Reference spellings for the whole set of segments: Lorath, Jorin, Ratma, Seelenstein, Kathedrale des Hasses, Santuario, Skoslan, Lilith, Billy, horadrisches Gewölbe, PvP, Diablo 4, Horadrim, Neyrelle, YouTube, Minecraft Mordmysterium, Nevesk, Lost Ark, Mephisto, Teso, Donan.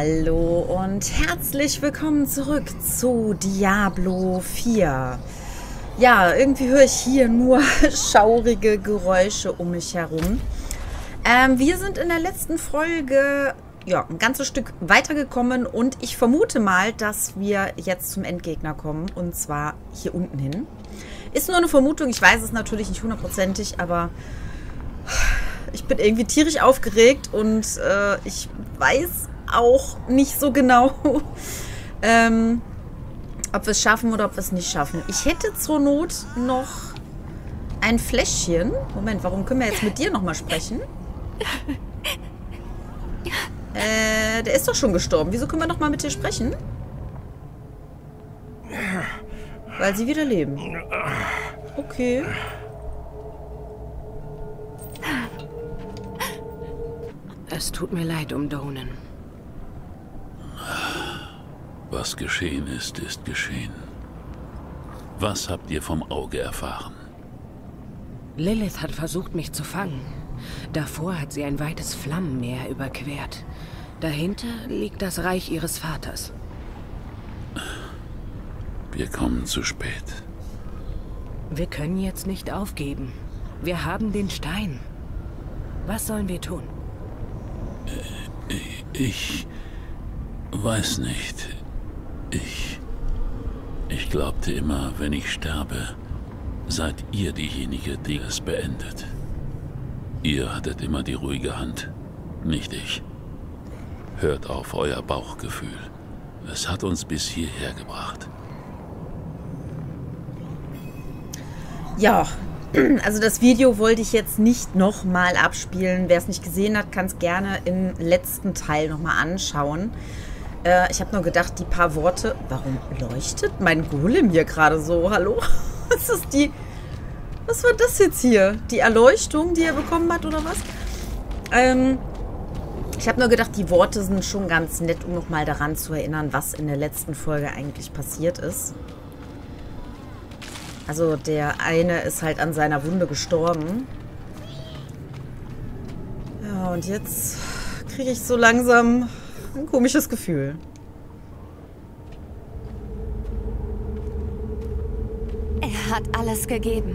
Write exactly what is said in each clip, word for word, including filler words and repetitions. Hallo und herzlich willkommen zurück zu Diablo vier. Ja, irgendwie höre ich hier nur schaurige Geräusche um mich herum. Ähm, wir sind in der letzten Folge ja, ein ganzes Stück weitergekommen und ich vermute mal, dass wir jetzt zum Endgegner kommen und zwar hier unten hin. Ist nur eine Vermutung, ich weiß es natürlich nicht hundertprozentig, aber ich bin irgendwie tierisch aufgeregt und äh, ich weiß auch nicht so genau, ähm, ob wir es schaffen oder ob wir es nicht schaffen. Ich hätte zur Not noch ein Fläschchen. Moment, warum können wir jetzt mit dir nochmal sprechen? Äh, der ist doch schon gestorben. Wieso können wir nochmal mit dir sprechen? Weil sie wieder leben. Okay. Es tut mir leid um Donan. Was geschehen ist, ist geschehen. Was habt ihr vom Auge erfahren? Lilith hat versucht, mich zu fangen. Davor hat sie ein weites Flammenmeer überquert. Dahinter liegt das Reich ihres Vaters. Wir kommen zu spät. Wir können jetzt nicht aufgeben. Wir haben den Stein. Was sollen wir tun? Ich weiß nicht. Ich... Ich glaubte immer, wenn ich sterbe, seid ihr diejenige, die es beendet. Ihr hattet immer die ruhige Hand, nicht ich. Hört auf euer Bauchgefühl. Es hat uns bis hierher gebracht. Ja, also das Video wollte ich jetzt nicht nochmal abspielen. Wer es nicht gesehen hat, kann es gerne im letzten Teil nochmal anschauen. Äh, ich habe nur gedacht, die paar Worte... Warum leuchtet mein Golem hier gerade so? Hallo? Was ist die... Was war das jetzt hier? Die Erleuchtung, die er bekommen hat oder was? Ähm, ich habe nur gedacht, die Worte sind schon ganz nett, um nochmal daran zu erinnern, was in der letzten Folge eigentlich passiert ist. Also der eine ist halt an seiner Wunde gestorben. Ja, und jetzt kriege ich so langsam ein komisches Gefühl. Er hat alles gegeben.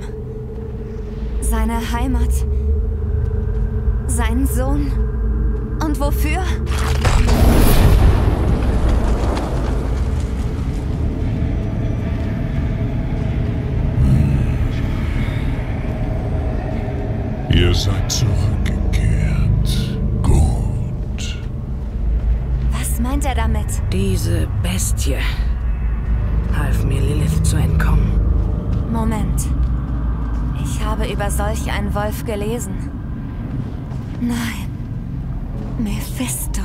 Seine Heimat, seinen Sohn und wofür? Ihr seid zurückgekehrt. Gut. Was meint er damit? Diese Bestie half mir, Lilith zu entkommen. Moment. Ich habe über solch einen Wolf gelesen. Nein. Mephisto.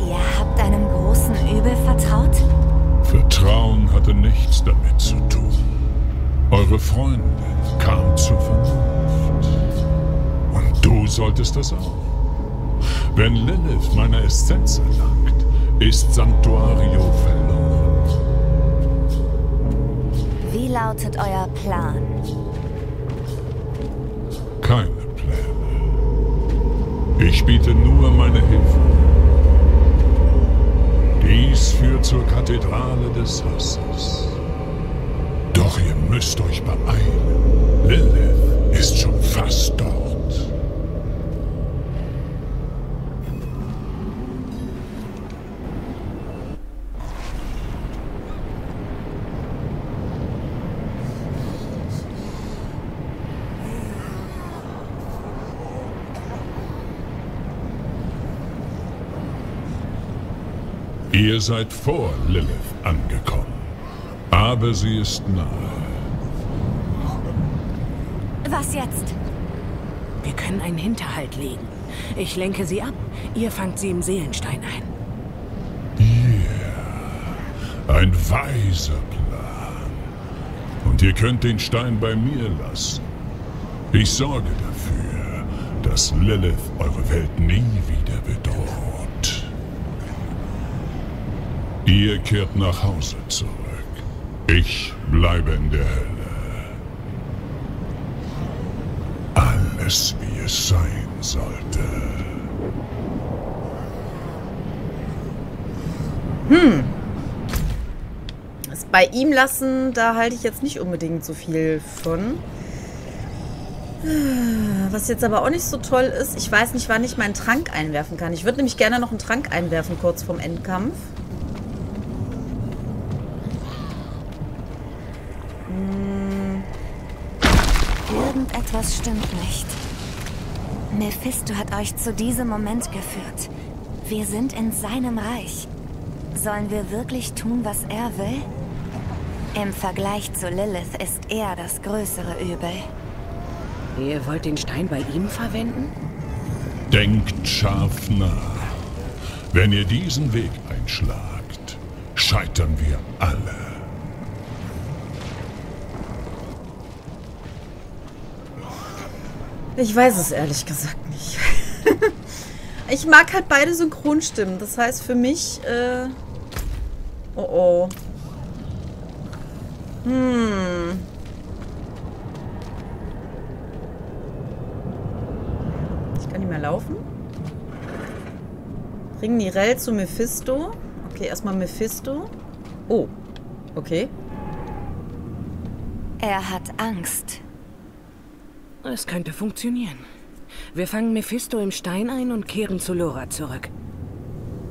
Ihr habt einem großen Übel vertraut? Vertrauen hatte nichts damit zu tun. Eure Freundin kam zur Vernunft. Du solltest das auch. Wenn Lilith meiner Essenz erlangt, ist Santuario verloren. Wie lautet euer Plan? Keine Pläne. Ich biete nur meine Hilfe. Dies führt zur Kathedrale des Hasses. Doch ihr müsst euch beeilen. Lilith ist schon fast dort. Ihr seid vor Lilith angekommen, aber sie ist nahe. Was jetzt? Wir können einen Hinterhalt legen. Ich lenke sie ab, ihr fangt sie im Seelenstein ein. Yeah, ein weiser Plan. Und ihr könnt den Stein bei mir lassen. Ich sorge dafür, dass Lilith eure Welt nie wieder bedroht. Ihr kehrt nach Hause zurück. Ich bleibe in der Hölle. Alles, wie es sein sollte. Hm. Das bei ihm lassen, da halte ich jetzt nicht unbedingt so viel von. Was jetzt aber auch nicht so toll ist, ich weiß nicht, wann ich meinen Trank einwerfen kann. Ich würde nämlich gerne noch einen Trank einwerfen, kurz vorm Endkampf. Hm. Irgendetwas stimmt nicht. Mephisto hat euch zu diesem Moment geführt. Wir sind in seinem Reich. Sollen wir wirklich tun, was er will? Im Vergleich zu Lilith ist er das größere Übel. Ihr wollt den Stein bei ihm verwenden? Denkt scharf nach. Wenn ihr diesen Weg einschlagt, scheitern wir alle. Ich weiß es ehrlich gesagt nicht. Ich mag halt beide Synchronstimmen. Das heißt für mich, äh... Oh oh. Hm... mehr laufen. Bring Neyrelle zu Mephisto. Okay, erstmal Mephisto. Oh, okay. Er hat Angst. Es könnte funktionieren. Wir fangen Mephisto im Stein ein und kehren zu Lorath zurück.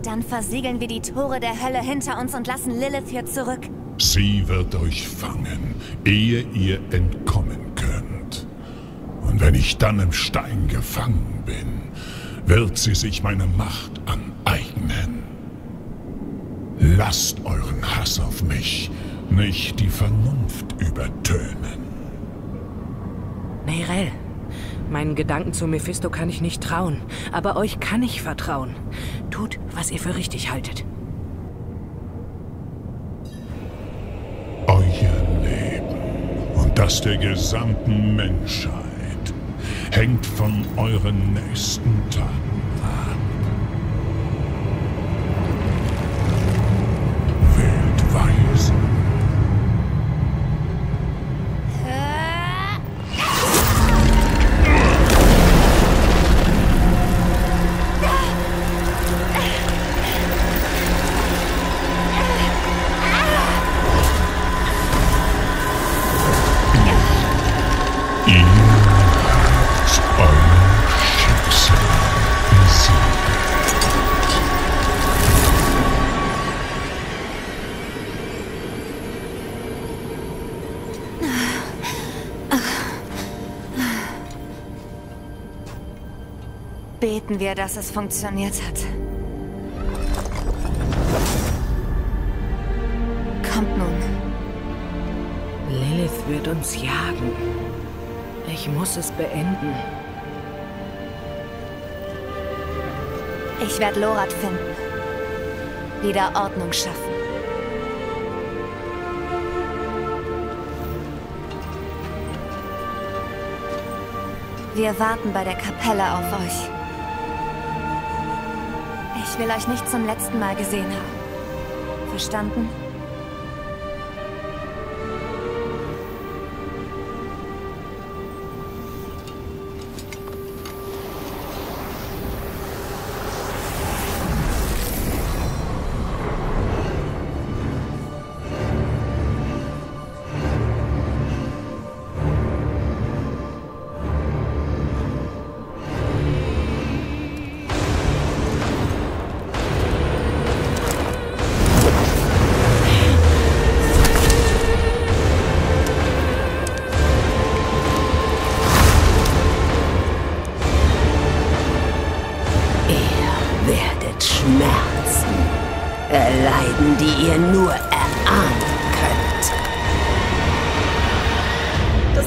Dann versiegeln wir die Tore der Hölle hinter uns und lassen Lilith hier zurück. Sie wird euch fangen, ehe ihr entkommen könnt. Und wenn ich dann im Stein gefangen bin, wird sie sich meine Macht aneignen. Lasst euren Hass auf mich nicht die Vernunft übertönen. Neyrelle, meinen Gedanken zu Mephisto kann ich nicht trauen, aber euch kann ich vertrauen. Tut, was ihr für richtig haltet. Euer Leben und das der gesamten Menschheit hängt von euren nächsten Taten ab. Wählt weise. Beten wir, dass es funktioniert hat. Kommt nun. Lilith wird uns jagen. Ich muss es beenden. Ich werde Lorath finden. Wieder Ordnung schaffen. Wir warten bei der Kapelle auf euch. Ich will euch nicht zum letzten Mal gesehen haben. Verstanden?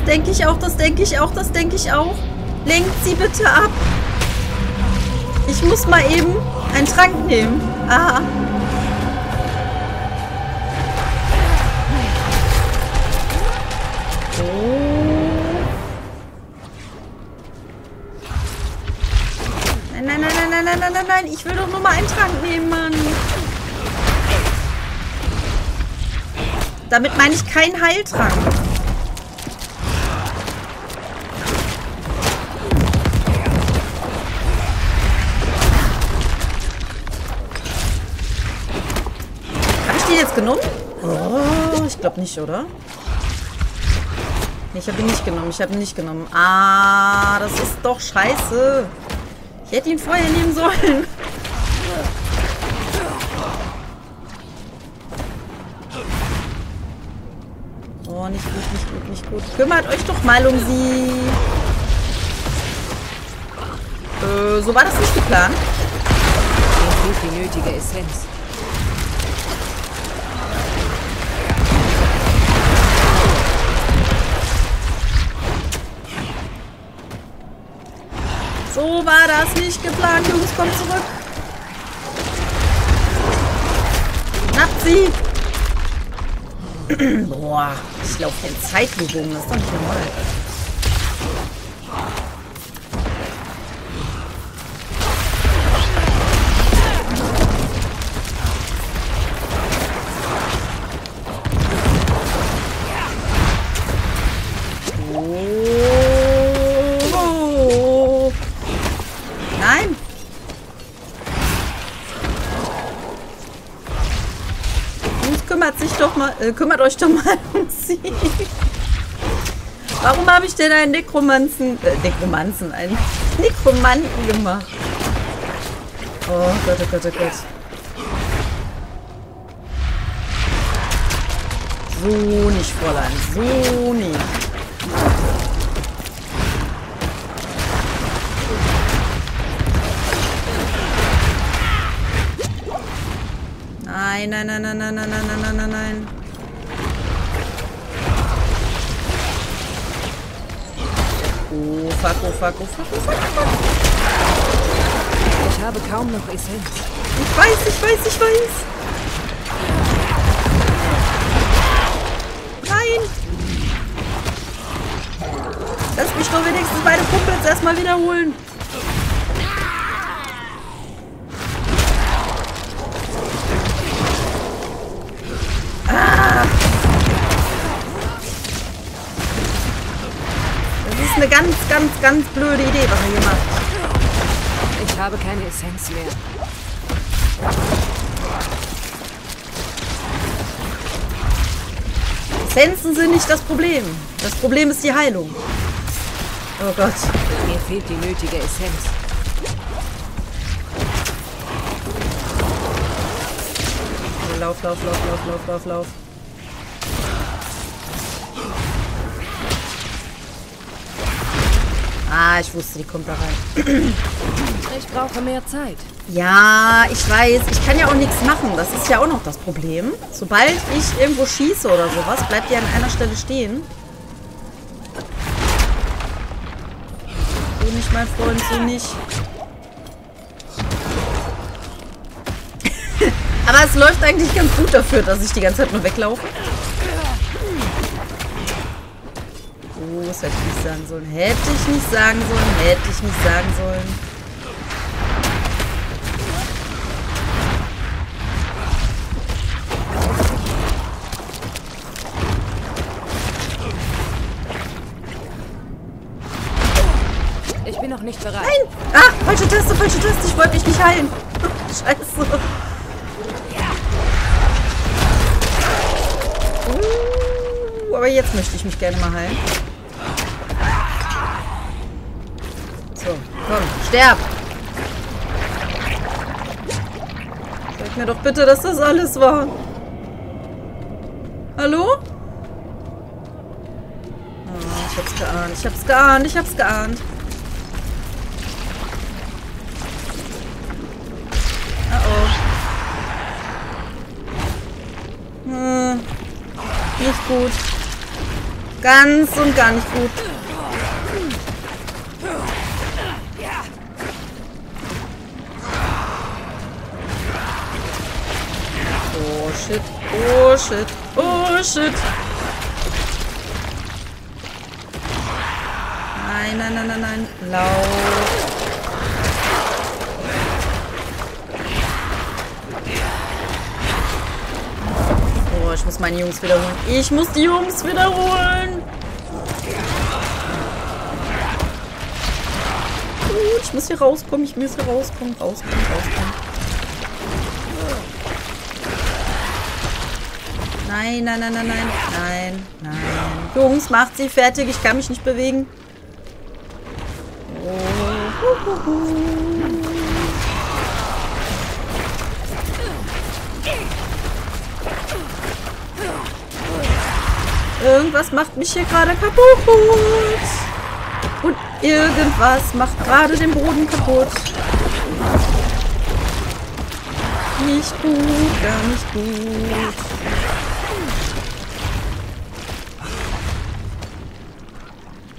Denke ich auch, das denke ich auch. Lenkt sie bitte ab. Ich muss mal eben einen Trank nehmen. Aha. Nein, nein, nein, nein, nein, nein, nein, nein. Ich will doch nur mal einen Trank nehmen, Mann. Damit meine ich keinen Heiltrank. jetzt genommen? Oh, ich glaube nicht, oder? Nee, ich habe ihn nicht genommen. Ich habe ihn nicht genommen. Ah, das ist doch scheiße. Ich hätte ihn vorher nehmen sollen. Oh, nicht gut, nicht gut, nicht gut. Kümmert euch doch mal um sie. Äh, so war das nicht geplant. Die nötige Essenz. So war das nicht geplant, Jungs, kommt zurück. Schnappt sie! Boah, ich laufe in Zeitlupe um, das ist doch nicht normal. Doch mal, äh, kümmert euch doch mal um sie. Warum habe ich denn einen Nekromanzen, äh, Nekromanzen, einen Nekromanten gemacht? Oh Gott, oh Gott, oh Gott. So nicht, Fräulein, so nicht. Nein, nein, nein, nein, nein, nein, nein, nein, nein, nein. Oh, fuck, oh, fuck, oh, fuck, oh, fuck, fuck. Ich habe kaum noch Essenz. Ich weiß, ich weiß, ich weiß. Nein. Lass mich doch wenigstens meine Kumpels erstmal wiederholen. Eine ganz, ganz, ganz blöde Idee, was er hier macht. Ich habe keine Essenz mehr. Essenzen sind nicht das Problem. Das Problem ist die Heilung. Oh Gott. Mir fehlt die nötige Essenz. Lauf, lauf, lauf, lauf, lauf, lauf, lauf. Ah, ich wusste, die kommt da rein. Ich brauche mehr Zeit. Ja, ich weiß. Ich kann ja auch nichts machen. Das ist ja auch noch das Problem. Sobald ich irgendwo schieße oder sowas, bleibt die an einer Stelle stehen. So nicht, mein Freund, so nicht. Aber es läuft eigentlich ganz gut dafür, dass ich die ganze Zeit nur weglaufe. Oh, das hätte ich nicht sagen sollen. Hätte ich nicht sagen sollen. Hätte ich nicht sagen sollen. Ich bin noch nicht bereit. Nein! Ah, falsche Taste, falsche Taste. Ich wollte mich nicht heilen. Scheiße. Uh, aber jetzt möchte ich mich gerne mal heilen. So, komm, sterb! Sag mir doch bitte, dass das alles war. Hallo? Oh, ich hab's geahnt, ich hab's geahnt, ich hab's geahnt. Oh oh. Hm. Nicht gut. Ganz und gar nicht gut. Oh shit, oh shit, oh shit. Nein, nein, nein, nein, nein. Lauf. Oh, ich muss meine Jungs wiederholen. Ich muss die Jungs wiederholen. Gut, ich muss hier rauskommen, ich muss hier rauskommen, rauskommen, rauskommen. Nein, nein, nein, nein, nein, nein, nein. Jungs, macht sie fertig. Ich kann mich nicht bewegen. Oh. Irgendwas macht mich hier gerade kaputt. Und irgendwas macht gerade den Boden kaputt. Nicht gut, gar nicht gut.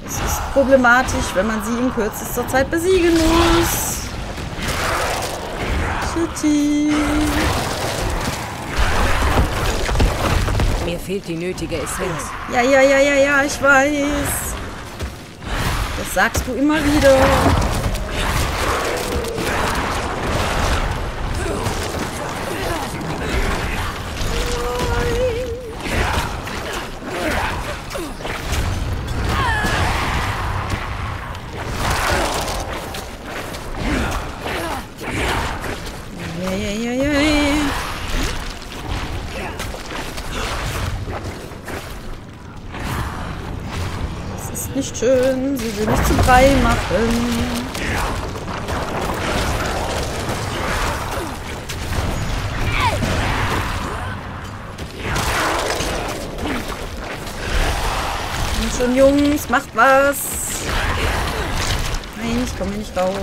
Es ist problematisch, wenn man sie in kürzester Zeit besiegen muss. Shitty. Mir fehlt die nötige Essenz. Ja, ja, ja, ja, ja, ich weiß. Das sagst du immer wieder. Nicht schön, sie will mich zu Brei machen. Und schon, Jungs, macht was. Nein, ich komme nicht raus.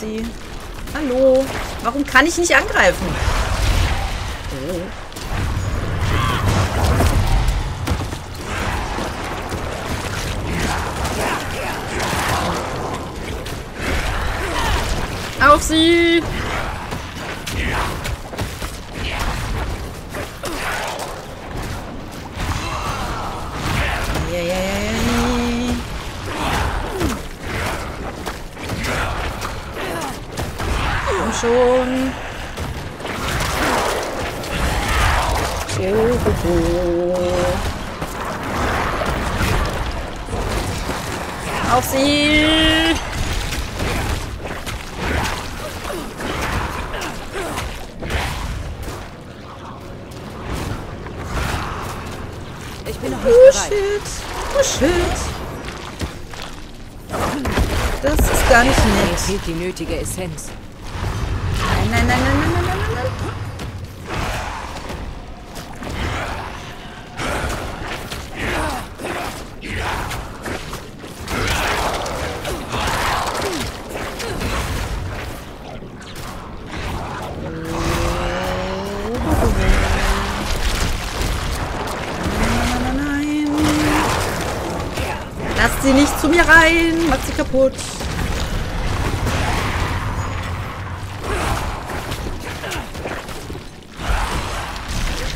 Sie. Hallo. Warum kann ich nicht angreifen? Oh. Auf sie! Yeah, yeah, yeah. Schon. Oh, oh, oh. Auf sie! Ich bin noch nicht oh, bereit. Shit. Oh shit! Das ist gar nicht nett. Mir fehlt die nötige Essenz. Nein, nein, nein, nein, nein, nein, nein, nein. Lass sie nicht zu mir rein, mach sie kaputt.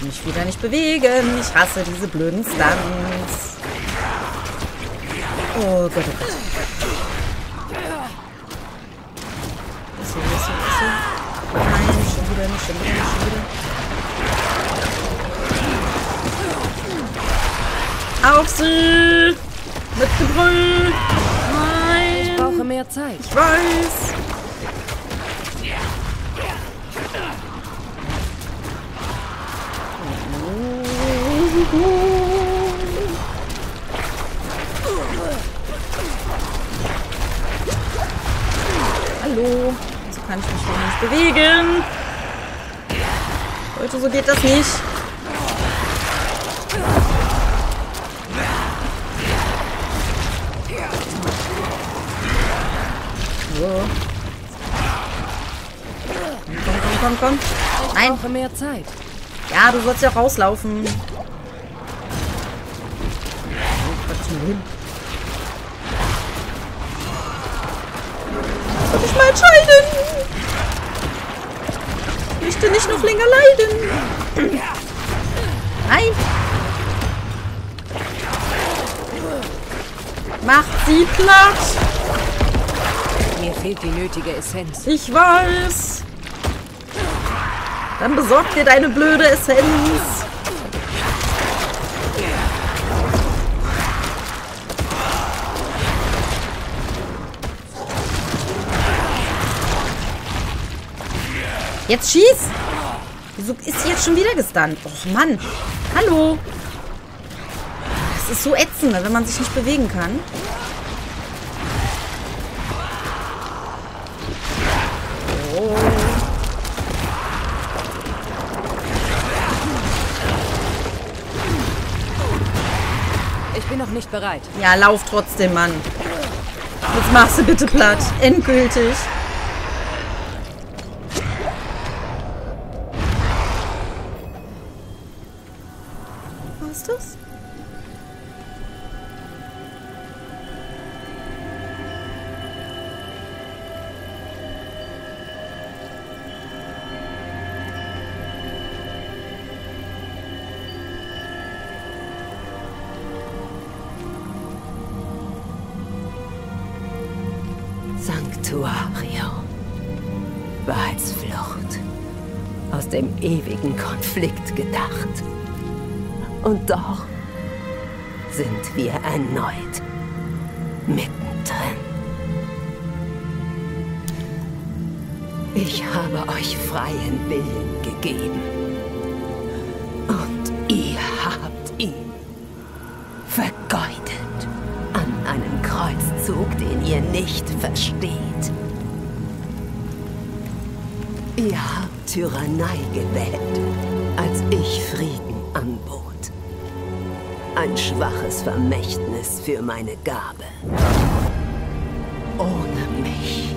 Mich wieder nicht bewegen. Ich hasse diese blöden Stunts. Oh Gott, oh Gott. So, so, so. Nein, schon wieder, nicht schon wieder, nicht schon wieder. Auf sie! Mit Gebrüll! Nein! Ich brauche mehr Zeit. Ich weiß! Hallo. So kann ich mich doch nicht bewegen. Leute, so geht das nicht. So. Komm, komm, komm, komm. Nein. Ich brauche mehr Zeit. Ja, du sollst ja rauslaufen. Soll ich mal entscheiden? Ich möchte nicht noch länger leiden. Nein. Mach sie platt. Mir fehlt die nötige Essenz. Ich weiß. Dann besorg dir deine blöde Essenz. Jetzt schieß! Wieso ist sie jetzt schon wieder gestunt? Och, Mann. Hallo. Das ist so ätzend, wenn man sich nicht bewegen kann. Oh. Ich bin noch nicht bereit. Ja, lauf trotzdem, Mann. Jetzt machst du bitte platt. Endgültig. Was ist das? Santuario. Wahrheitsflucht. Aus dem ewigen Konflikt gedacht. Und doch sind wir erneut mittendrin. Ich habe euch freien Willen gegeben. Und ihr habt ihn vergeudet. Einen Kreuzzug, den ihr nicht versteht. Ihr habt Tyrannei gewählt, als ich Frieden anbot. Ein schwaches Vermächtnis für meine Gabe. Ohne mich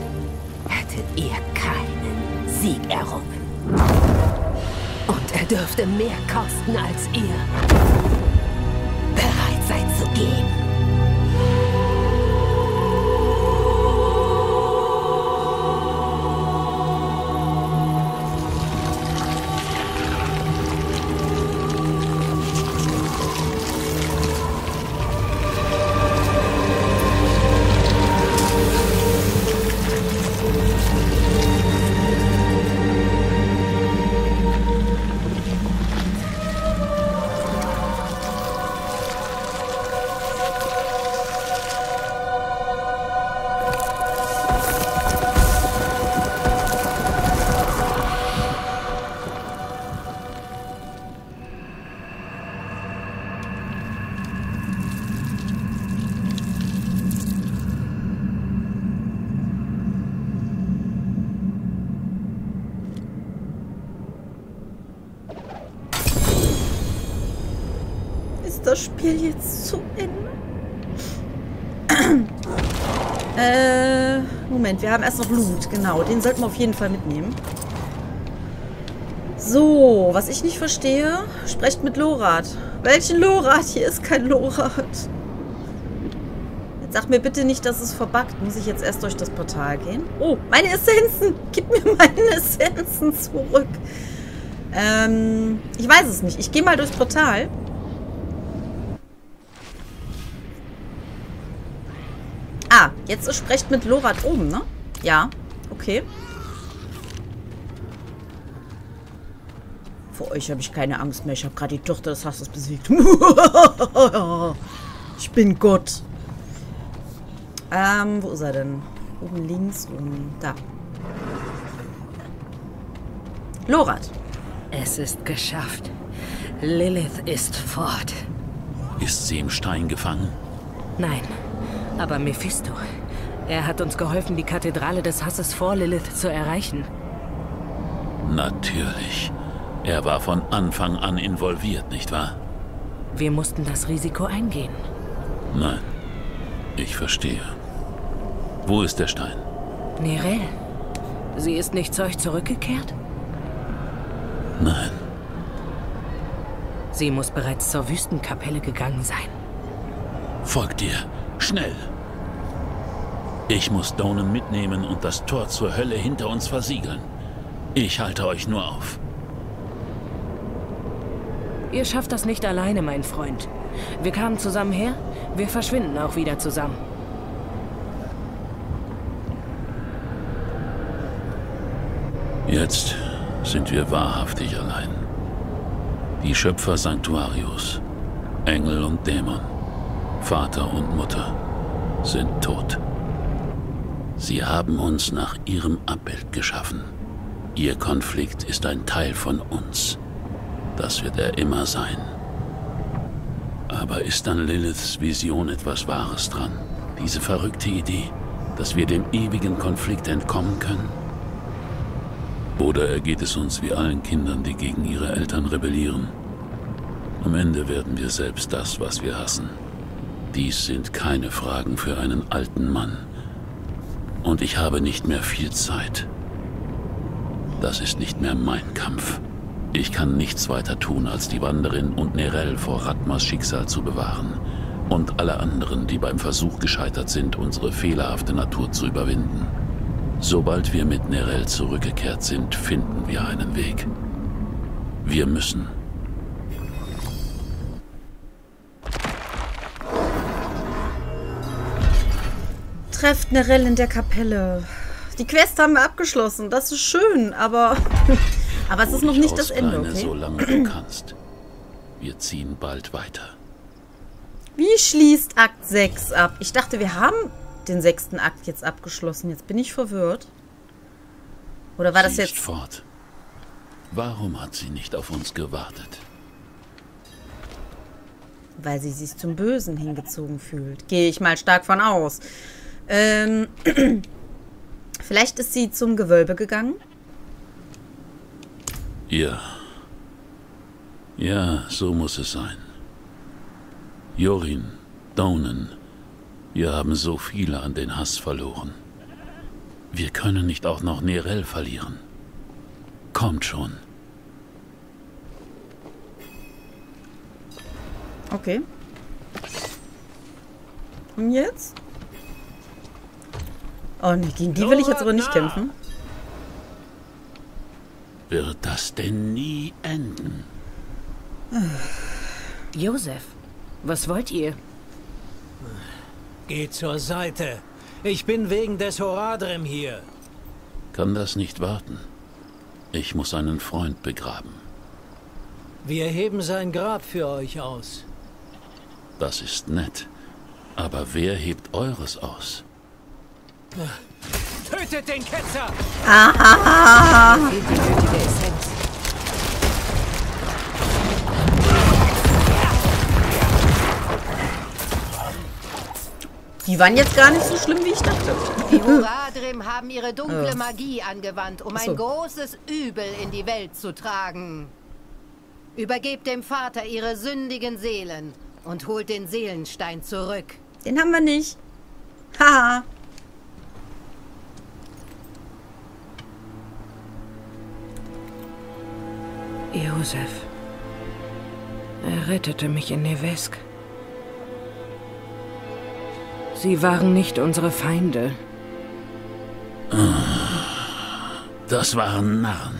hättet ihr keinen Sieg errungen. Und er dürfte mehr kosten, als ihr bereit seid zu geben. Das Spiel jetzt zu Ende? äh, Moment, wir haben erst noch Loot, genau. Den sollten wir auf jeden Fall mitnehmen. So, was ich nicht verstehe, sprecht mit Lorath. Welchen Lorath? Hier ist kein Lorath. Jetzt sag mir bitte nicht, dass es verbuggt. Muss ich jetzt erst durch das Portal gehen? Oh, meine Essenzen! Gib mir meine Essenzen zurück. Ähm, ich weiß es nicht. Ich gehe mal durchs Portal. Ah, jetzt ist sprecht mit Lorath oben, ne? Ja, okay. Vor euch habe ich keine Angst mehr. Ich habe gerade die Tochter des Hasses besiegt. Ich bin Gott. Ähm, wo ist er denn? Oben links, oben da. Lorath. Es ist geschafft. Lilith ist fort. Ist sie im Stein gefangen? Nein. Aber Mephisto, er hat uns geholfen, die Kathedrale des Hasses vor Lilith zu erreichen. Natürlich. Er war von Anfang an involviert, nicht wahr? Wir mussten das Risiko eingehen. Nein, ich verstehe. Wo ist der Stein? Neyrelle, sie ist nicht zu euch zurückgekehrt? Nein. Sie muss bereits zur Wüstenkapelle gegangen sein. Folgt ihr. Schnell! Ich muss Donan mitnehmen und das Tor zur Hölle hinter uns versiegeln. Ich halte euch nur auf. Ihr schafft das nicht alleine, mein Freund. Wir kamen zusammen her, wir verschwinden auch wieder zusammen. Jetzt sind wir wahrhaftig allein. Die Schöpfer Santuarios, Engel und Dämon. Vater und Mutter sind tot. Sie haben uns nach ihrem Abbild geschaffen. Ihr Konflikt ist ein Teil von uns. Das wird er immer sein. Aber ist an Liliths Vision etwas Wahres dran? Diese verrückte Idee, dass wir dem ewigen Konflikt entkommen können? Oder ergeht es uns wie allen Kindern, die gegen ihre Eltern rebellieren? Am Ende werden wir selbst das, was wir hassen. Dies sind keine Fragen für einen alten Mann. Und ich habe nicht mehr viel Zeit. Das ist nicht mehr mein Kampf. Ich kann nichts weiter tun, als die Wanderin und Neyrelle vor Ratmas Schicksal zu bewahren. Und alle anderen, die beim Versuch gescheitert sind, unsere fehlerhafte Natur zu überwinden. Sobald wir mit Neyrelle zurückgekehrt sind, finden wir einen Weg. Wir müssen. Trefft Neyrelle in der Kapelle. Die Quest haben wir abgeschlossen. Das ist schön, aber aber es ist noch nicht das Ende, okay? Solange du kannst. Wir ziehen bald weiter. Wie schließt Akt sechs ab? Ich dachte, wir haben den sechsten Akt jetzt abgeschlossen. Jetzt bin ich verwirrt. Oder war das jetzt... Sie ist fort. Warum hat sie nicht auf uns gewartet? Weil sie sich zum Bösen hingezogen fühlt. Gehe ich mal stark von aus. Ähm, vielleicht ist sie zum Gewölbe gegangen? Ja. Ja, so muss es sein. Jorin, Donan, wir haben so viele an den Hass verloren. Wir können nicht auch noch Neyrelle verlieren. Kommt schon. Okay. Und jetzt? Oh ne, gegen die will ich jetzt aber nicht kämpfen. Wird das denn nie enden? Josef, was wollt ihr? Geht zur Seite. Ich bin wegen des Horadrim hier. Kann das nicht warten. Ich muss einen Freund begraben. Wir heben sein Grab für euch aus. Das ist nett. Aber wer hebt eures aus? Tötet den Ketzer! Ah. Die waren jetzt gar nicht so schlimm, wie ich dachte. Die Horadrim haben ihre dunkle Magie angewandt, um ein großes Übel in die Welt zu tragen. Übergebt dem Vater ihre sündigen Seelen und holt den Seelenstein zurück. Den haben wir nicht. Haha. Josef. Er rettete mich in Nevesk. Sie waren nicht unsere Feinde. Das waren Narren.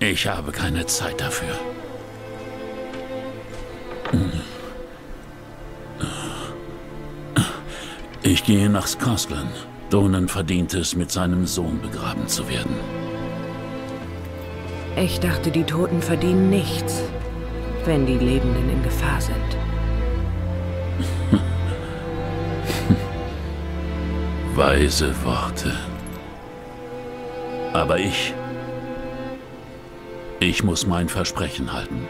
Ich habe keine Zeit dafür. Ich gehe nach Skoslan. Donan verdient es, mit seinem Sohn begraben zu werden. Ich dachte, die Toten verdienen nichts, wenn die Lebenden in Gefahr sind. Weise Worte. Aber ich... Ich muss mein Versprechen halten.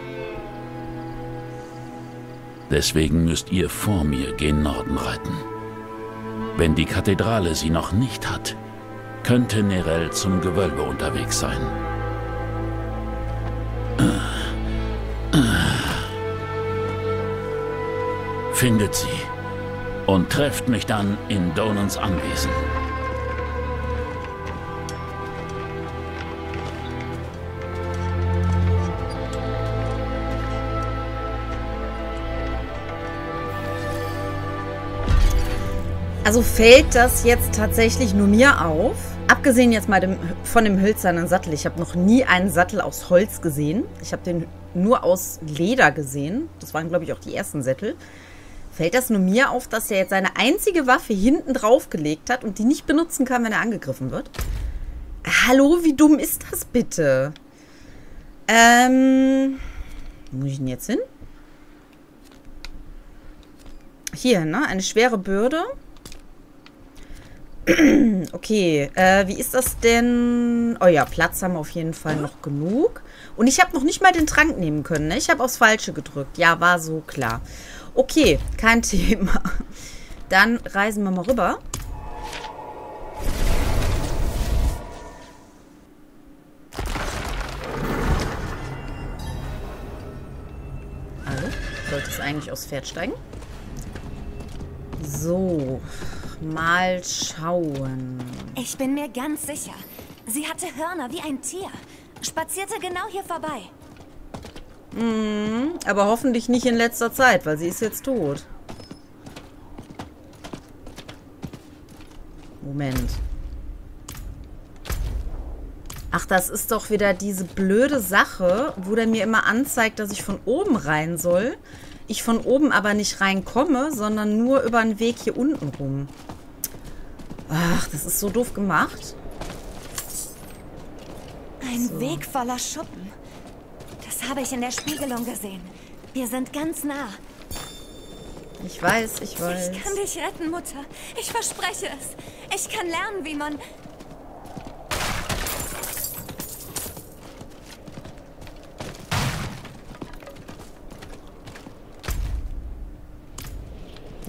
Deswegen müsst ihr vor mir gen Norden reiten. Wenn die Kathedrale sie noch nicht hat, könnte Neyrelle zum Gewölbe unterwegs sein. Findet sie und trefft mich dann in Donans Anwesen. Also fällt das jetzt tatsächlich nur mir auf? Abgesehen jetzt mal dem, von dem hölzernen Sattel. Ich habe noch nie einen Sattel aus Holz gesehen. Ich habe den nur aus Leder gesehen. Das waren, glaube ich, auch die ersten Sättel. Fällt das nur mir auf, dass er jetzt seine einzige Waffe hinten drauf gelegt hat und die nicht benutzen kann, wenn er angegriffen wird? Hallo, wie dumm ist das bitte? Ähm, wo muss ich denn jetzt hin? Hier, ne? Eine schwere Bürde. Okay, äh, wie ist das denn? Oh ja, Platz haben wir auf jeden Fall noch genug. Und ich habe noch nicht mal den Trank nehmen können, ne? Ich habe aufs Falsche gedrückt. Ja, war so klar. Okay, kein Thema. Dann reisen wir mal rüber. Hallo? Sollte es eigentlich aufs Pferd steigen? So, mal schauen. Ich bin mir ganz sicher. Sie hatte Hörner wie ein Tier. Spazierte genau hier vorbei. Mm, aber hoffentlich nicht in letzter Zeit, weil sie ist jetzt tot. Moment. Ach, das ist doch wieder diese blöde Sache, wo der mir immer anzeigt, dass ich von oben rein soll. Ich von oben aber nicht reinkomme, sondern nur über den Weg hier unten rum. Ach, das ist so doof gemacht. Ein so. Weg voller Schuppen. Das habe ich in der Spiegelung gesehen. Wir sind ganz nah. Ich weiß, ich weiß. Ich kann dich retten, Mutter. Ich verspreche es. Ich kann lernen, wie man...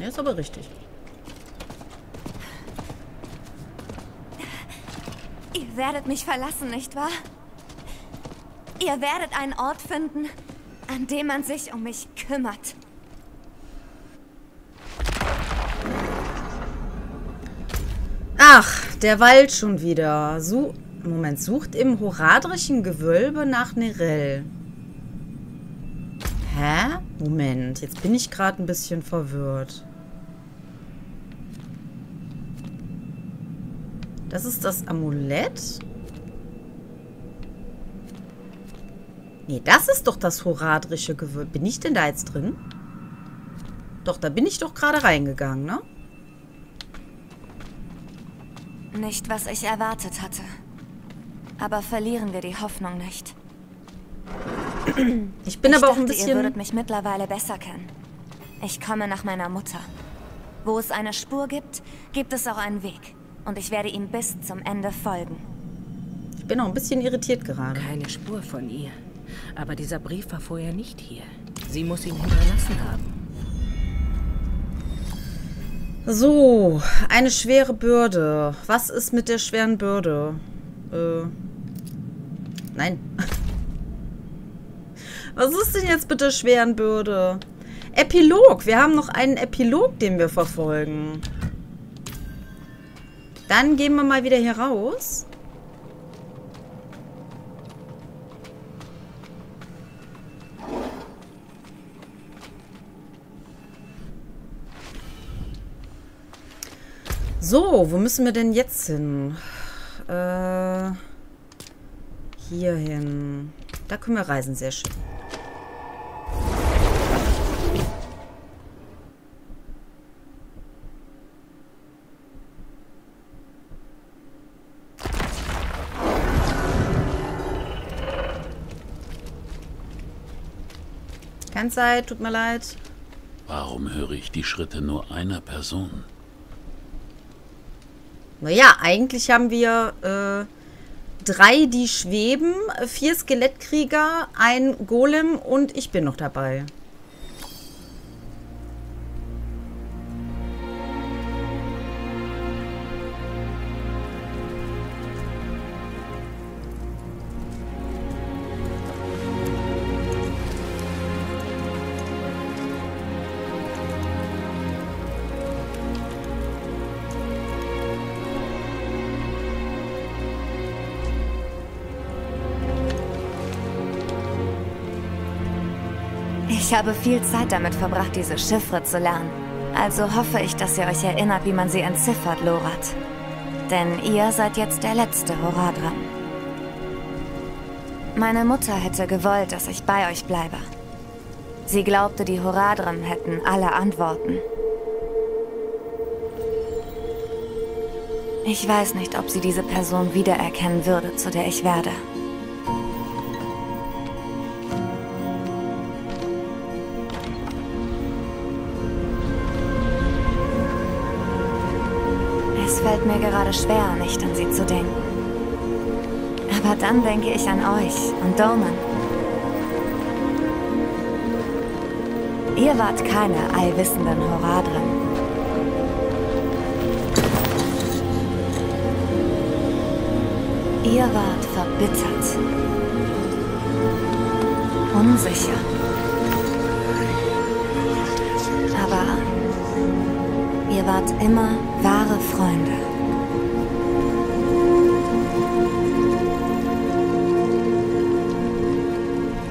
Ja, ist aber richtig. Ihr werdet mich verlassen, nicht wahr? Ihr werdet einen Ort finden, an dem man sich um mich kümmert. Ach, der Wald schon wieder. Su- Moment, sucht im horadrischen Gewölbe nach Neyrelle. Hä? Moment, jetzt bin ich gerade ein bisschen verwirrt. Das ist das Amulett? Nee, das ist doch das horadrische Gewölbe. Bin ich denn da jetzt drin? Doch, da bin ich doch gerade reingegangen, ne? Nicht, was ich erwartet hatte. Aber verlieren wir die Hoffnung nicht. Ich bin ich aber dachte, auch ein bisschen... Ihr würdet mich mittlerweile besser kennen. Ich komme nach meiner Mutter. Wo es eine Spur gibt, gibt es auch einen Weg. Und ich werde ihm bis zum Ende folgen. Ich bin auch ein bisschen irritiert gerade. Keine Spur von ihr. Aber dieser Brief war vorher nicht hier. Sie muss ihn hinterlassen haben. So, eine schwere Bürde. Was ist mit der schweren Bürde? Äh, nein. Was ist denn jetzt mit der schweren Bürde? Epilog. Wir haben noch einen Epilog, den wir verfolgen. Dann gehen wir mal wieder hier raus. So, wo müssen wir denn jetzt hin? Äh, hier hin. Da können wir reisen, sehr schön. Keine Zeit, tut mir leid. Warum höre ich die Schritte nur einer Person? Naja, eigentlich haben wir äh, drei, die schweben, vier Skelettkrieger, ein Golem und ich bin noch dabei. Ich habe viel Zeit damit verbracht, diese Chiffre zu lernen. Also hoffe ich, dass ihr euch erinnert, wie man sie entziffert, Lorath. Denn ihr seid jetzt der letzte Horadrim. Meine Mutter hätte gewollt, dass ich bei euch bleibe. Sie glaubte, die Horadrim hätten alle Antworten. Ich weiß nicht, ob sie diese Person wiedererkennen würde, zu der ich werde. Es fällt mir gerade schwer, nicht an sie zu denken. Aber dann denke ich an euch und Donan. Ihr wart keine allwissenden Horadrim. Ihr wart verbittert, unsicher, aber ihr wart immer wahre Freunde.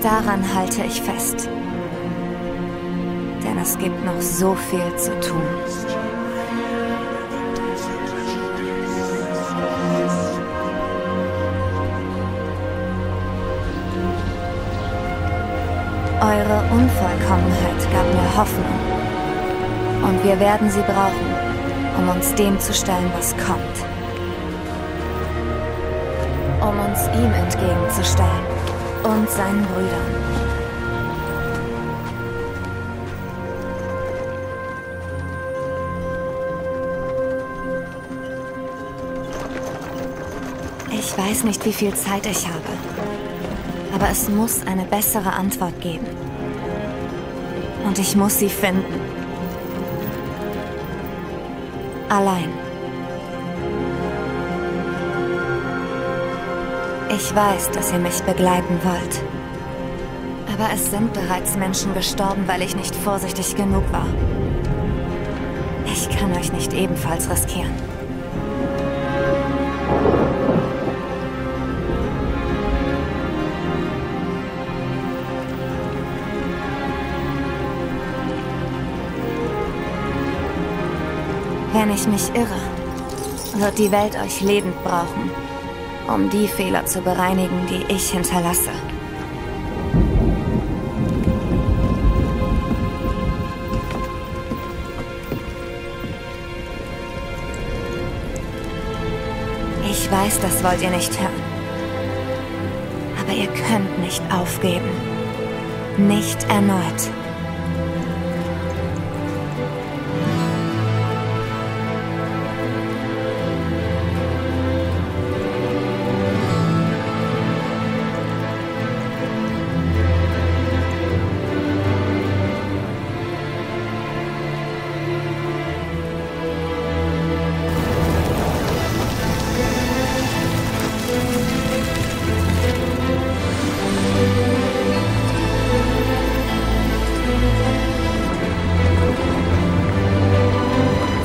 Daran halte ich fest, denn es gibt noch so viel zu tun. Eure Unvollkommenheit gab mir Hoffnung. Und wir werden sie brauchen, um uns dem zu stellen, was kommt. Um uns ihm entgegenzustellen und seinen Brüdern. Ich weiß nicht, wie viel Zeit ich habe. Aber es muss eine bessere Antwort geben. Und ich muss sie finden. Allein. Ich weiß, dass ihr mich begleiten wollt. Aber es sind bereits Menschen gestorben, weil ich nicht vorsichtig genug war. Ich kann euch nicht ebenfalls riskieren. Wenn ich mich irre, wird die Welt euch lebend brauchen, um die Fehler zu bereinigen, die ich hinterlasse. Ich weiß, das wollt ihr nicht hören. Aber ihr könnt nicht aufgeben. Nicht erneut.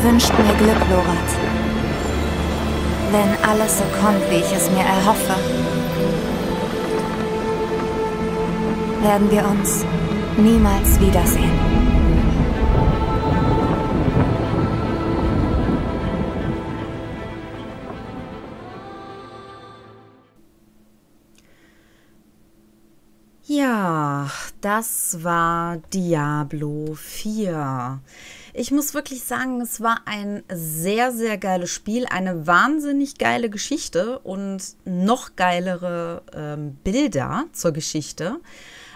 Wünscht mir Glück, Lorath. Wenn alles so kommt, wie ich es mir erhoffe, werden wir uns niemals wiedersehen. Ja, das war Diablo vier. Ich muss wirklich sagen, es war ein sehr, sehr geiles Spiel, eine wahnsinnig geile Geschichte und noch geilere ähm, Bilder zur Geschichte.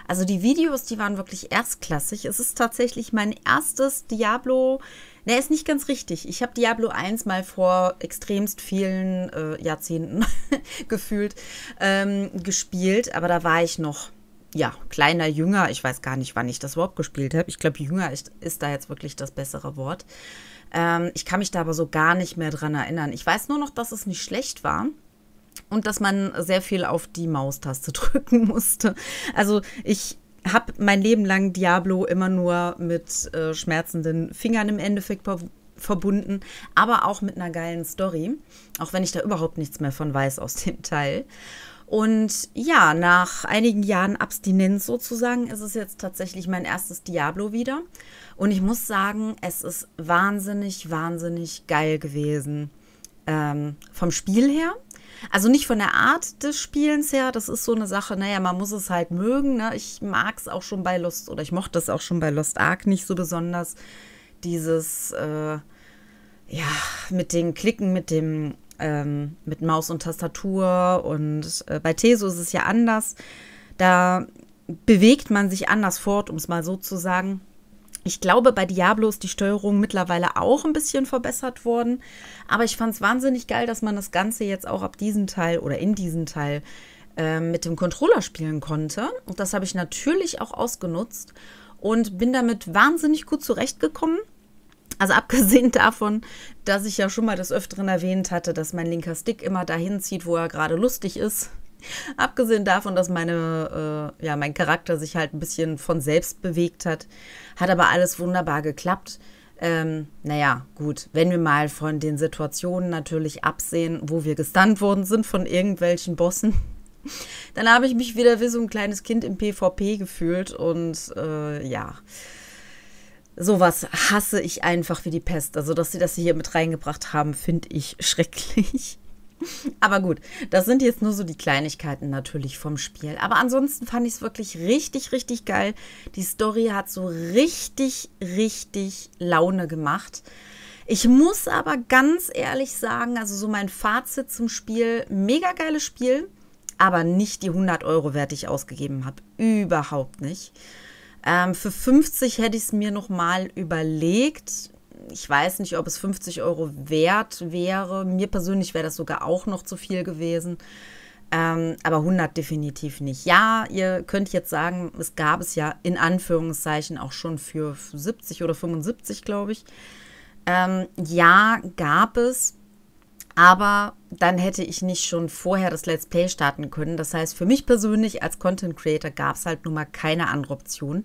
Also die Videos, die waren wirklich erstklassig. Es ist tatsächlich mein erstes Diablo, ne, ist nicht ganz richtig. Ich habe Diablo eins mal vor extremst vielen äh, Jahrzehnten gefühlt ähm, gespielt, aber da war ich noch... ja, kleiner, jünger, ich weiß gar nicht, wann ich das überhaupt gespielt habe. Ich glaube, jünger ist, ist da jetzt wirklich das bessere Wort. Ähm, ich kann mich da aber so gar nicht mehr dran erinnern. Ich weiß nur noch, dass es nicht schlecht war und dass man sehr viel auf die Maustaste drücken musste. Also ich habe mein Leben lang Diablo immer nur mit äh, schmerzenden Fingern im Endeffekt verbunden, aber auch mit einer geilen Story, auch wenn ich da überhaupt nichts mehr von weiß aus dem Teil. Und ja, nach einigen Jahren Abstinenz sozusagen ist es jetzt tatsächlich mein erstes Diablo wieder. Und ich muss sagen, es ist wahnsinnig, wahnsinnig geil gewesen. Ähm, vom Spiel her. Also nicht von der Art des Spielens her. Das ist so eine Sache, naja, man muss es halt mögen. Ne? Ich mag es auch schon bei Lost, oder ich mochte es auch schon bei Lost Ark nicht so besonders. Dieses, äh, ja, mit den Klicken, mit dem... Ähm, mit Maus und Tastatur und äh, bei Teso ist es ja anders. Da bewegt man sich anders fort, um es mal so zu sagen. Ich glaube, bei Diablo ist die Steuerung mittlerweile auch ein bisschen verbessert worden. Aber ich fand es wahnsinnig geil, dass man das Ganze jetzt auch ab diesem Teil oder in diesem Teil äh, mit dem Controller spielen konnte. Und das habe ich natürlich auch ausgenutzt und bin damit wahnsinnig gut zurechtgekommen. Also abgesehen davon, dass ich ja schon mal des Öfteren erwähnt hatte, dass mein linker Stick immer dahin zieht, wo er gerade lustig ist. Abgesehen davon, dass meine, äh, ja, mein Charakter sich halt ein bisschen von selbst bewegt hat, hat aber alles wunderbar geklappt. Ähm, naja, gut, wenn wir mal von den Situationen natürlich absehen, wo wir gestunt worden sind von irgendwelchen Bossen, dann habe ich mich wieder wie so ein kleines Kind im PvP gefühlt und äh, ja... Sowas hasse ich einfach wie die Pest. Also, dass sie das hier mit reingebracht haben, finde ich schrecklich. Aber gut, das sind jetzt nur so die Kleinigkeiten natürlich vom Spiel. Aber ansonsten fand ich es wirklich richtig, richtig geil. Die Story hat so richtig, richtig Laune gemacht. Ich muss aber ganz ehrlich sagen, also so mein Fazit zum Spiel, mega geiles Spiel, aber nicht die hundert Euro wert, die ich ausgegeben habe. Überhaupt nicht. Ähm, für fünfzig hätte ich es mir nochmal überlegt. Ich weiß nicht, ob es fünfzig Euro wert wäre. Mir persönlich wäre das sogar auch noch zu viel gewesen. Ähm, aber hundert definitiv nicht. Ja, ihr könnt jetzt sagen, es gab es ja in Anführungszeichen auch schon für siebzig oder fünfundsiebzig, glaube ich. Ähm, ja, gab es. Aber dann hätte ich nicht schon vorher das Let's Play starten können. Das heißt, für mich persönlich als Content Creator gab es halt nun mal keine andere Option.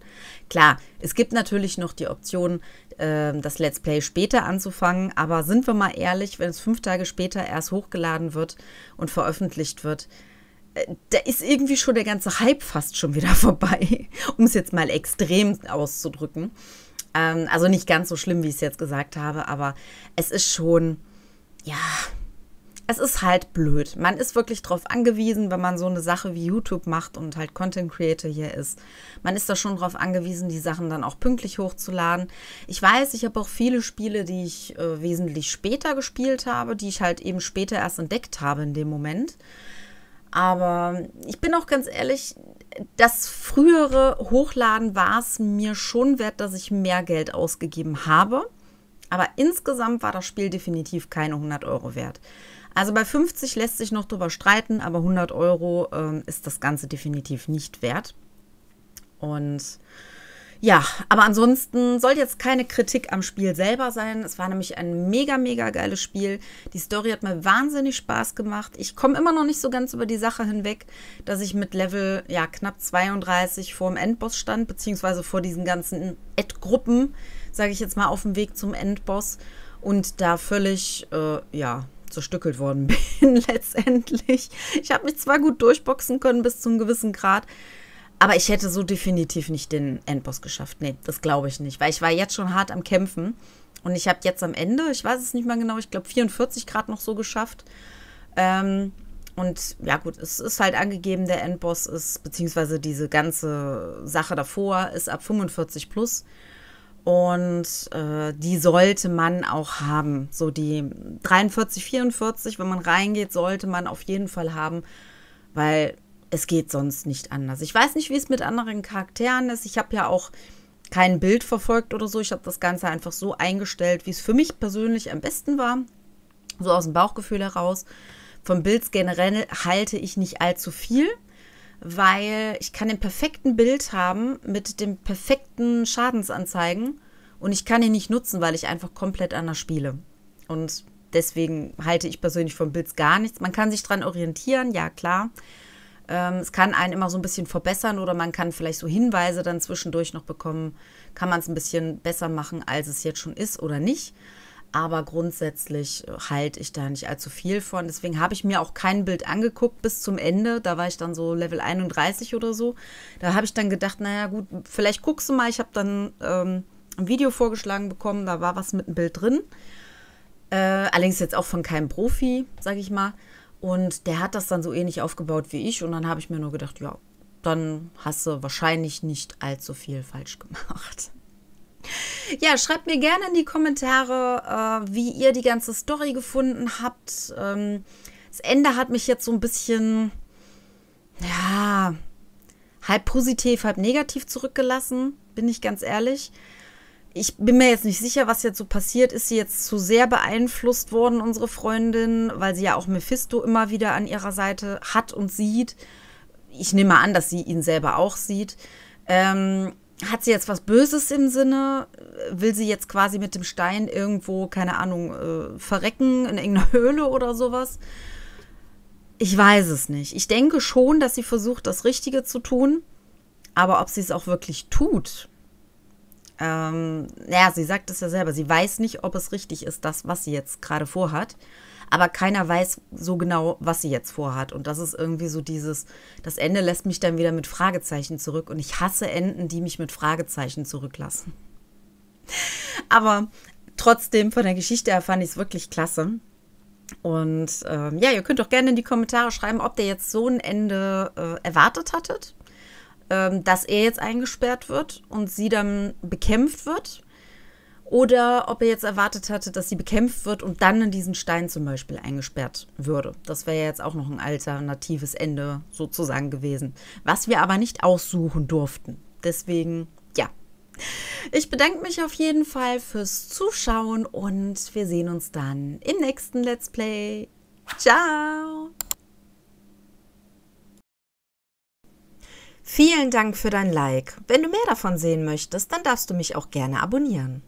Klar, es gibt natürlich noch die Option, äh, das Let's Play später anzufangen. Aber sind wir mal ehrlich, wenn es fünf Tage später erst hochgeladen wird und veröffentlicht wird, äh, da ist irgendwie schon der ganze Hype fast schon wieder vorbei, um es jetzt mal extrem auszudrücken. Ähm, also nicht ganz so schlimm, wie ich es jetzt gesagt habe, aber es ist schon... Ja, es ist halt blöd. Man ist wirklich drauf angewiesen, wenn man so eine Sache wie YouTube macht und halt Content Creator hier ist. Man ist da schon drauf angewiesen, die Sachen dann auch pünktlich hochzuladen. Ich weiß, ich habe auch viele Spiele, die ich äh, wesentlich später gespielt habe, die ich halt eben später erst entdeckt habe in dem Moment. Aber ich bin auch ganz ehrlich, das frühere Hochladen war es mir schon wert, dass ich mehr Geld ausgegeben habe. Aber insgesamt war das Spiel definitiv keine hundert Euro wert. Also bei fünfzig lässt sich noch drüber streiten, aber hundert Euro ähm, ist das Ganze definitiv nicht wert. Und ja, aber ansonsten soll jetzt keine Kritik am Spiel selber sein. Es war nämlich ein mega, mega geiles Spiel. Die Story hat mir wahnsinnig Spaß gemacht. Ich komme immer noch nicht so ganz über die Sache hinweg, dass ich mit Level ja knapp zweiunddreißig vor dem Endboss stand, beziehungsweise vor diesen ganzen Ad-Gruppen, sage ich jetzt mal, auf dem Weg zum Endboss und da völlig, äh, ja... zerstückelt worden bin letztendlich. Ich habe mich zwar gut durchboxen können bis zu einem gewissen Grad, aber ich hätte so definitiv nicht den Endboss geschafft. Nee, das glaube ich nicht, weil ich war jetzt schon hart am Kämpfen und ich habe jetzt am Ende, ich weiß es nicht mal genau, ich glaube vierundvierzig Grad noch so geschafft. Ähm, und ja gut, es ist halt angegeben, der Endboss ist, beziehungsweise diese ganze Sache davor ist ab fünfundvierzig plus. Und äh, die sollte man auch haben. So die dreiundvierzig, vierundvierzig, wenn man reingeht, sollte man auf jeden Fall haben, weil es geht sonst nicht anders. Ich weiß nicht, wie es mit anderen Charakteren ist. Ich habe ja auch kein Bild verfolgt oder so. Ich habe das Ganze einfach so eingestellt, wie es für mich persönlich am besten war. So aus dem Bauchgefühl heraus. Vom Bild generell halte ich nicht allzu viel. Weil ich kann den perfekten Bild haben mit den perfekten Schadensanzeigen und ich kann ihn nicht nutzen, weil ich einfach komplett anders spiele. Und deswegen halte ich persönlich von Builds gar nichts. Man kann sich dran orientieren, ja klar. Ähm, es kann einen immer so ein bisschen verbessern oder man kann vielleicht so Hinweise dann zwischendurch noch bekommen. Kann man es ein bisschen besser machen, als es jetzt schon ist oder nicht. Aber grundsätzlich halte ich da nicht allzu viel von. Deswegen habe ich mir auch kein Bild angeguckt bis zum Ende. Da war ich dann so Level einunddreißig oder so. Da habe ich dann gedacht, naja gut, vielleicht guckst du mal. Ich habe dann ähm, ein Video vorgeschlagen bekommen, da war was mit einem Bild drin. Äh, allerdings jetzt auch von keinem Profi, sage ich mal. Und der hat das dann so ähnlich aufgebaut wie ich. Und dann habe ich mir nur gedacht, ja, dann hast du wahrscheinlich nicht allzu viel falsch gemacht. Ja, schreibt mir gerne in die Kommentare, äh, wie ihr die ganze Story gefunden habt. Ähm, das Ende hat mich jetzt so ein bisschen, ja, halb positiv, halb negativ zurückgelassen, bin ich ganz ehrlich. ich bin mir jetzt nicht sicher, was jetzt so passiert. Ist sie jetzt zu sehr beeinflusst worden, unsere Freundin, weil sie ja auch Mephisto immer wieder an ihrer Seite hat und sieht. Ich nehme an, dass sie ihn selber auch sieht. Ähm, hat sie jetzt was Böses im Sinne? Will sie jetzt quasi mit dem Stein irgendwo, keine Ahnung, äh, verrecken in irgendeiner Höhle oder sowas? Ich weiß es nicht. Ich denke schon, dass sie versucht, das Richtige zu tun. Aber ob sie es auch wirklich tut? Ähm, naja, sie sagt es ja selber. Sie weiß nicht, ob es richtig ist, das, was sie jetzt gerade vorhat. Aber keiner weiß so genau, was sie jetzt vorhat. Und das ist irgendwie so dieses, das Ende lässt mich dann wieder mit Fragezeichen zurück. Und ich hasse Enden, die mich mit Fragezeichen zurücklassen. Aber trotzdem, von der Geschichte her fand ich es wirklich klasse. Und ähm, ja, ihr könnt doch gerne in die Kommentare schreiben, ob ihr jetzt so ein Ende äh, erwartet hattet, ähm, dass er jetzt eingesperrt wird und sie dann bekämpft wird. Oder ob ihr jetzt erwartet hattet, dass sie bekämpft wird und dann in diesen Stein zum Beispiel eingesperrt würde. Das wäre ja jetzt auch noch ein alternatives Ende sozusagen gewesen, was wir aber nicht aussuchen durften. Deswegen, ja. Ich bedanke mich auf jeden Fall fürs Zuschauen und wir sehen uns dann im nächsten Let's Play. Ciao! Vielen Dank für dein Like. Wenn du mehr davon sehen möchtest, dann darfst du mich auch gerne abonnieren.